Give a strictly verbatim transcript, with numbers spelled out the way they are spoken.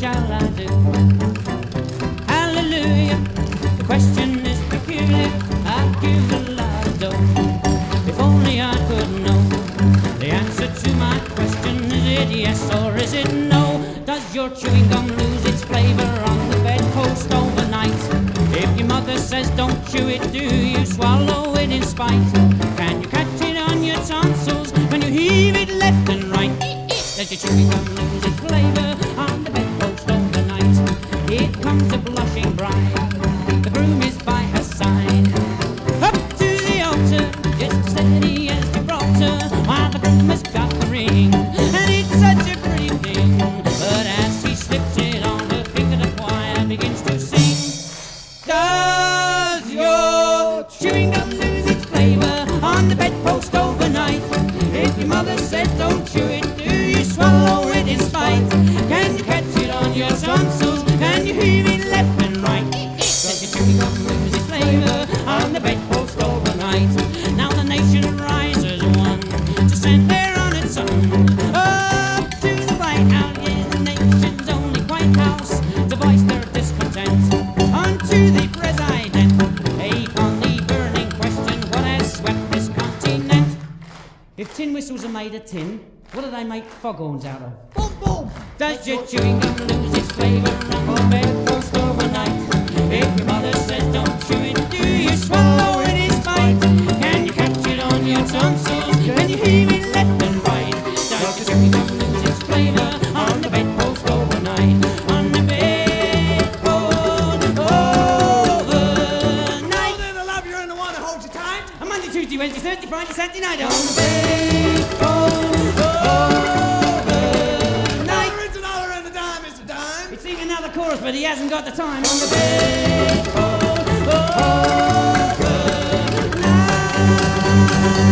Shall I do? Hallelujah. The question is peculiar. I'd give a lot of dough if only I could know. The answer to my question, is it yes or is it no? Does your chewing gum lose its flavor on the bedpost overnight? If your mother says don't chew it, do you swallow it in spite? Can you catch it on your tonsils when you heave it left and right? Does your chewing gum lose its flavor? Here comes a blushing bride, the groom is by her side. Up to the altar, just steady as Gibraltar, while the groom has got the ring. And it's such a pretty thing, but as he slips it on her finger, the choir begins to sing. Does your chewing gum lose its flavour on the bedpost overnight? If your mother says don't chew it, do you swallow it in spite? Can you catch it on your tonsils? If tin whistles are made of tin, what do they make foghorns out of? Boom, boom! Does your chewing gum lose its flavour on the bedpost overnight? If your mother says don't chew it, do you swallow it in spite? Can you catch it on your tonsils? Can you hear it left and right? Does your chewing gum lose its flavour on the bedpost overnight? On the bedpost overnight! Now then, I love you and I want to hold you tight. I'm Monday, Tuesday, Wednesday, Thursday, Friday, Saturday night on the bed. Another chorus, but he hasn't got the time. On the bedpost overnight.